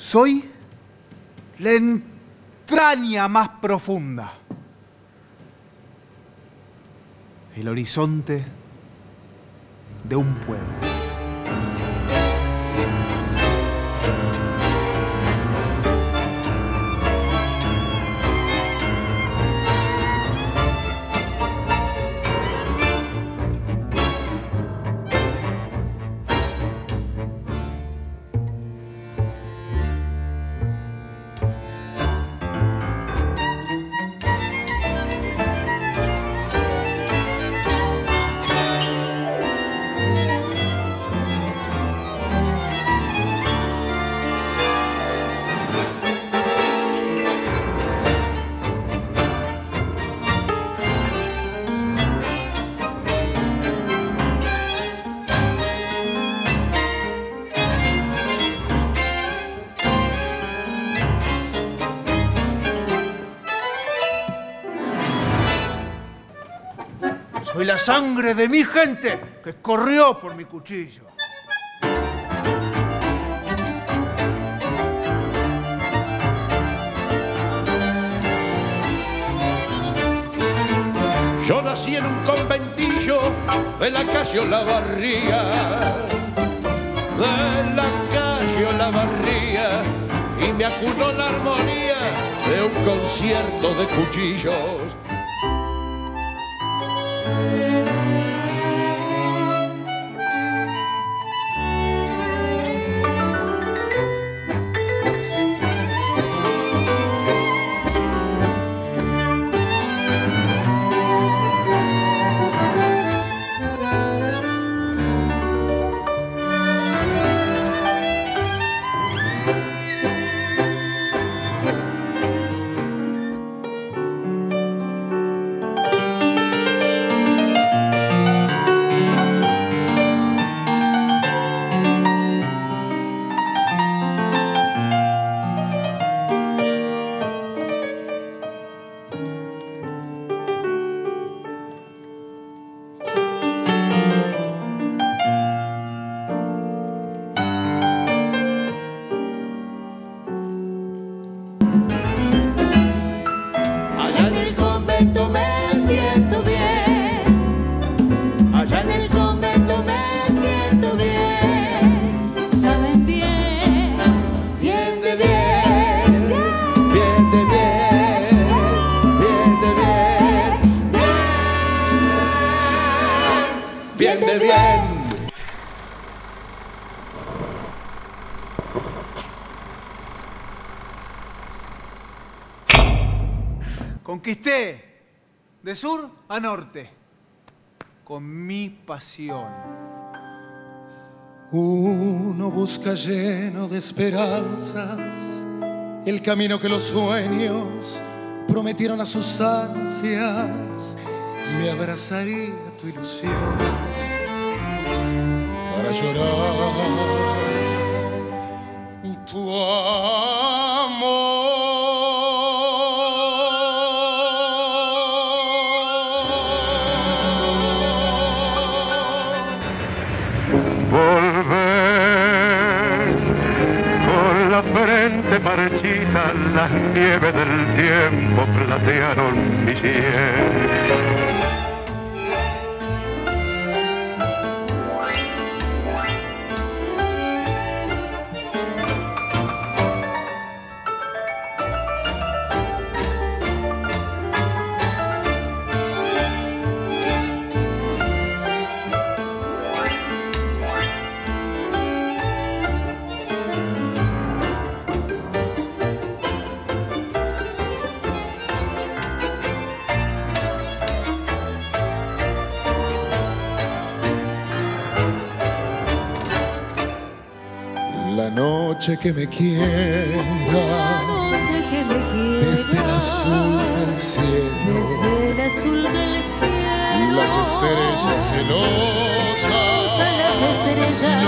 Soy la entraña más profunda. El horizonte de un pueblo. Soy la sangre de mi gente que corrió por mi cuchillo. Yo nací en un conventillo de la calle Olavarría, y me acunó la armonía de un concierto de cuchillos. Conquisté de sur a norte con mi pasión. Uno busca lleno de esperanzas el camino que los sueños prometieron a sus ansias. Me abrazaría tu ilusión para llorar tu amor. Marchita, las nieves del tiempo platearon mi cielo. La noche que me quiera, desde el azul del cielo, las estrellas celosas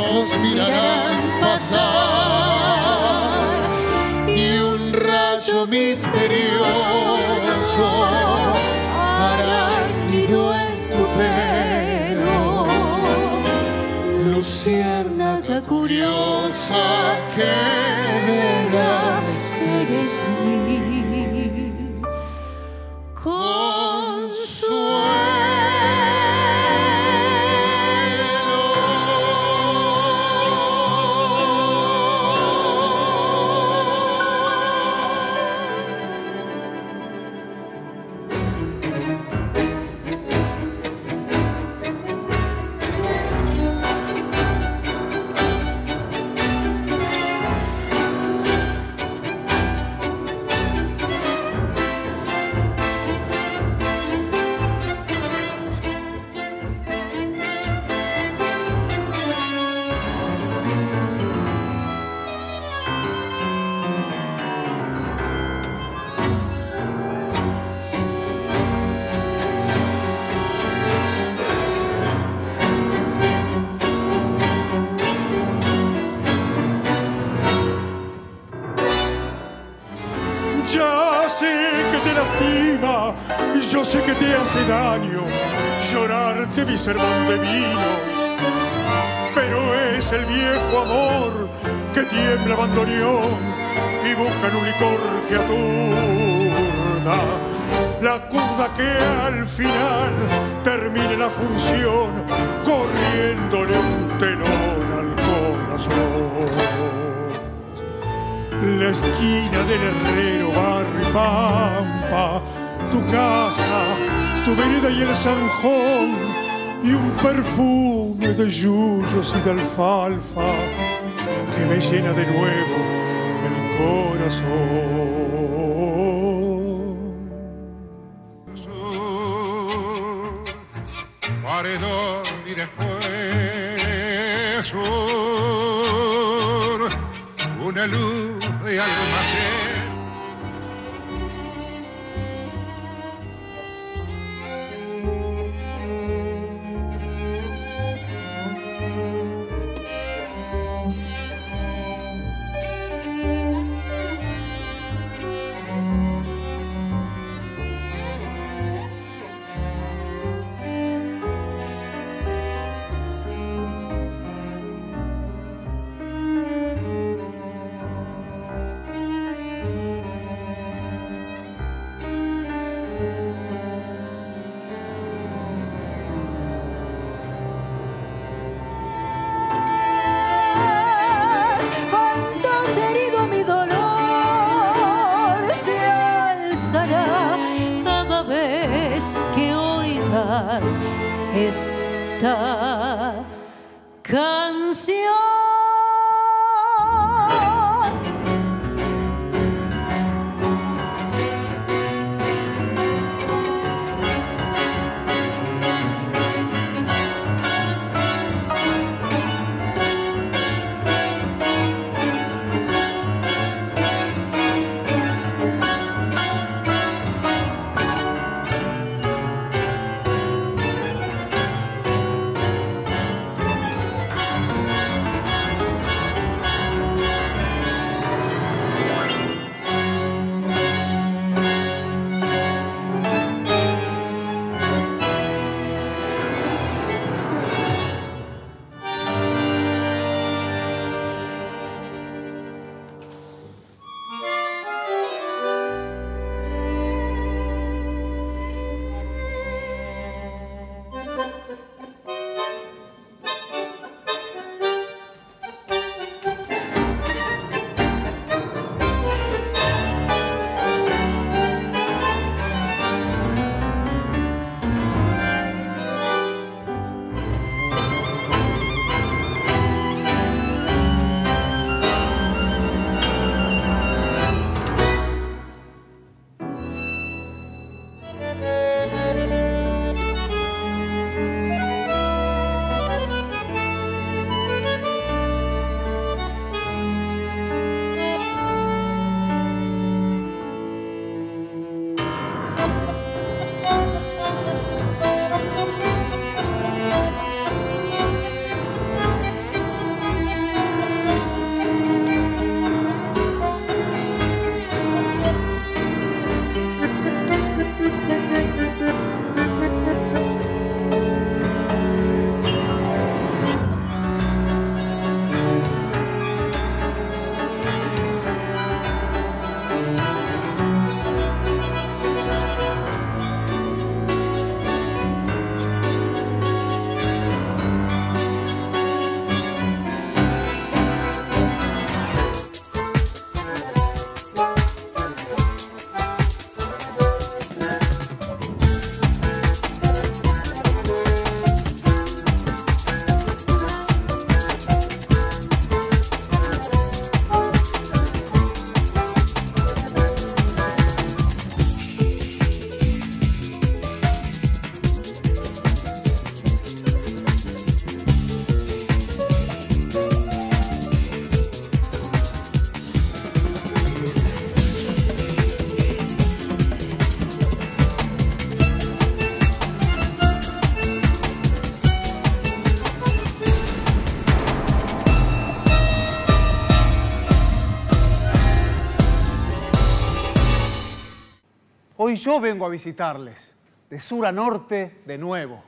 nos mirarán pasar, y un rayo misterioso hará nido en tu pelo, Lucía. tierna, tan curiosa, que verás que eres mi Yo sé que te hace daño llorarte mi sermón de vino, pero es el viejo amor que tiembla bandoneón y busca en un licor que aturda. La curda que al final termine la función corriéndole un telón al corazón. La esquina del herrero, barrio y pampa, tu casa, tu vereda y el zanjón, y un perfume de yuyos y de alfalfa que me llena de nuevo el corazón. Su paredón y después una luz de almacén. Esta canción. Hoy yo vengo a visitarles, de sur a norte de nuevo.